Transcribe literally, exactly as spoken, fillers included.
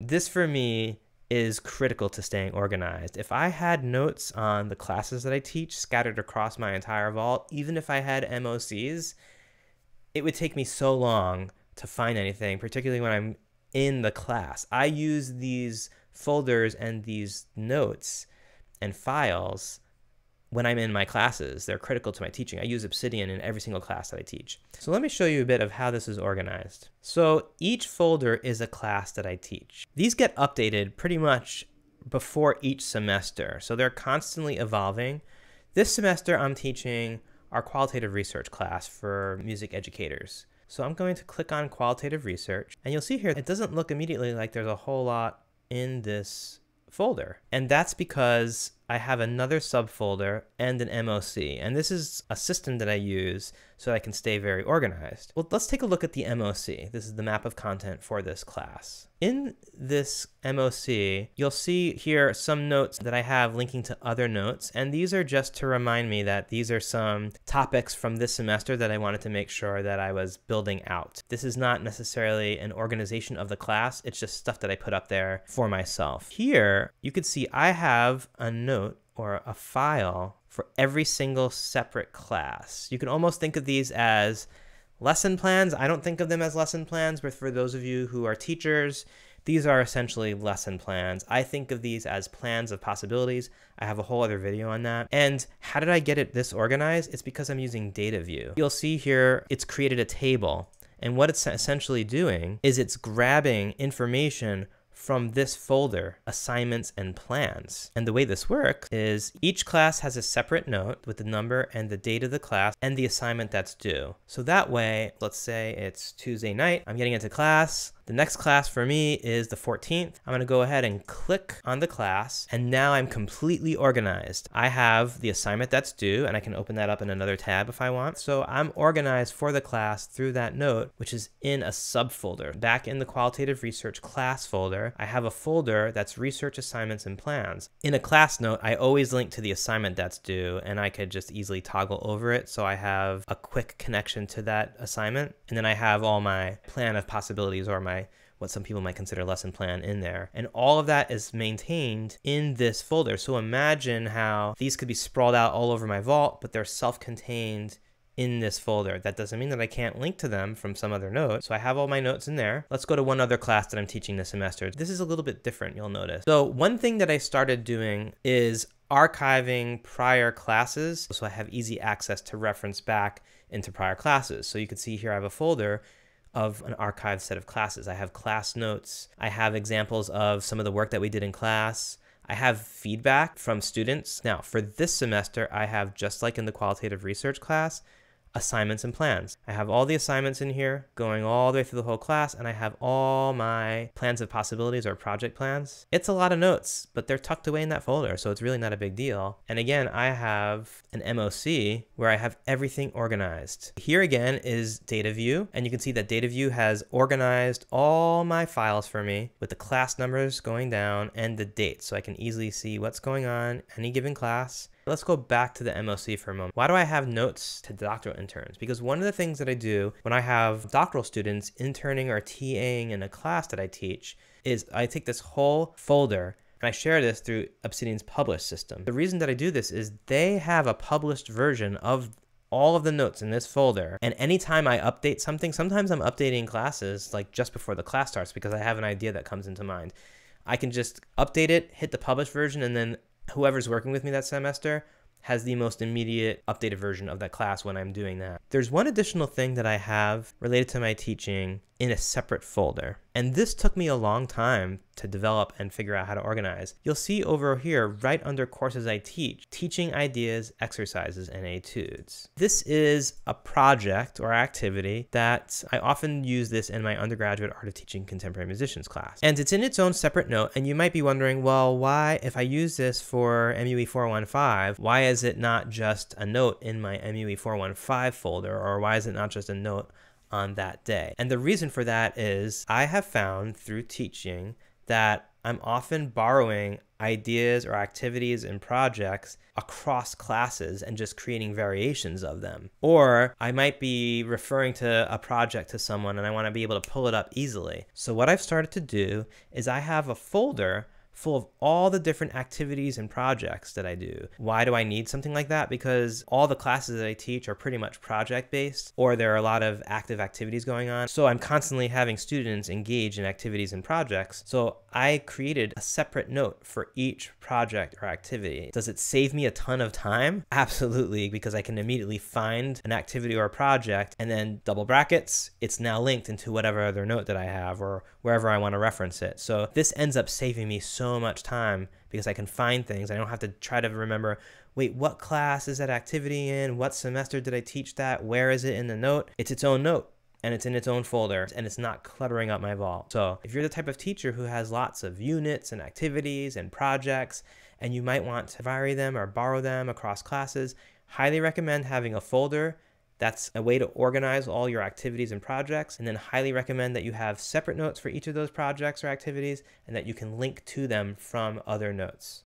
This for me is critical to staying organized. If I had notes on the classes that I teach scattered across my entire vault, even if I had M O Cs, it would take me so long to find anything, particularly when I'm in the class. I use these folders and these notes and files when I'm in my classes. They're critical to my teaching. I use Obsidian in every single class that I teach. So let me show you a bit of how this is organized. So each folder is a class that I teach. These get updated pretty much before each semester, so they're constantly evolving. This semester I'm teaching our qualitative research class for music educators. So I'm going to click on qualitative research, and you'll see here it doesn't look immediately like there's a whole lot in this folder. And that's because I have another subfolder and an M O C, and this is a system that I use so that I can stay very organized. Well, let's take a look at the M O C. This is the map of content for this class. In this M O C, you'll see here some notes that I have linking to other notes, and these are just to remind me that these are some topics from this semester that I wanted to make sure that I was building out. This is not necessarily an organization of the class, it's just stuff that I put up there for myself. Here, you can see I have a note or a file for every single separate class. You can almost think of these as lesson plans. I don't think of them as lesson plans, but for those of you who are teachers, these are essentially lesson plans. I think of these as plans of possibilities. I have a whole other video on that. And how did I get it this organized? It's because I'm using Data View. You'll see here it's created a table, and what it's essentially doing is it's grabbing information from this folder, assignments and plans. And the way this works is each class has a separate note with the number and the date of the class and the assignment that's due. So that way, let's say it's Tuesday night, I'm getting into class. The next class for me is the fourteenth. I'm gonna go ahead and click on the class, and now I'm completely organized. I have the assignment that's due, and I can open that up in another tab if I want. So I'm organized for the class through that note, which is in a subfolder. Back in the qualitative research class folder, I have a folder that's research assignments and plans. In a class note, I always link to the assignment that's due, and I could just easily toggle over it so I have a quick connection to that assignment. And then I have all my plan of possibilities, or my what some people might consider lesson plan, in there. And all of that is maintained in this folder. So imagine how these could be sprawled out all over my vault, but they're self-contained in this folder. That doesn't mean that I can't link to them from some other note. So I have all my notes in there. Let's go to one other class that I'm teaching this semester. This is a little bit different, you'll notice. So one thing that I started doing is archiving prior classes, so I have easy access to reference back into prior classes. So you can see here I have a folder of an archived set of classes. I have class notes. I have examples of some of the work that we did in class. I have feedback from students. Now for this semester, I have, just like in the qualitative research class, assignments and plans. I have all the assignments in here going all the way through the whole class, and I have all my plans of possibilities or project plans. It's a lot of notes, but they're tucked away in that folder, so it's really not a big deal. And again, I have an M O C where I have everything organized. Here again is Data View, and you can see that Data View has organized all my files for me with the class numbers going down and the dates, so I can easily see what's going on any given class. Let's go back to the M O C for a moment. Why do I have notes to doctoral interns? Because one of the things that I do when I have doctoral students interning or TAing in a class that I teach is I take this whole folder and I share this through Obsidian's publish system. The reason that I do this is they have a published version of all of the notes in this folder, and anytime I update something, sometimes I'm updating classes like just before the class starts because I have an idea that comes into mind. I can just update it, hit the published version, and then whoever's working with me that semester has the most immediate updated version of that class when I'm doing that. There's one additional thing that I have related to my teaching in a separate folder, and this took me a long time to develop and figure out how to organize. You'll see over here, right under courses I teach, teaching ideas, exercises, and etudes. This is a project or activity that I often use this in my undergraduate art of teaching contemporary musicians class. And it's in its own separate note, and you might be wondering, well, why, if I use this for M U E four fifteen, why is it not just a note in my M U E four fifteen folder, or why is it not just a note on that day? And the reason for that is I have found through teaching that I'm often borrowing ideas or activities and projects across classes and just creating variations of them. Or I might be referring to a project to someone and I want to be able to pull it up easily. So what I've started to do is I have a folder full of all the different activities and projects that I do. Why do I need something like that? Because all the classes that I teach are pretty much project-based, or there are a lot of active activities going on. So I'm constantly having students engage in activities and projects. So I created a separate note for each project or activity. Does it save me a ton of time? Absolutely, because I can immediately find an activity or a project and then double brackets, it's now linked into whatever other note that I have or wherever I want to reference it. So this ends up saving me so so much time because I can find things. I don't have to try to remember, wait, what class is that activity in? What semester did I teach that? Where is it in the note? It's its own note and it's in its own folder and it's not cluttering up my vault. So if you're the type of teacher who has lots of units and activities and projects and you might want to vary them or borrow them across classes, highly recommend having a folder. That's a way to organize all your activities and projects, and then highly recommend that you have separate notes for each of those projects or activities and that you can link to them from other notes.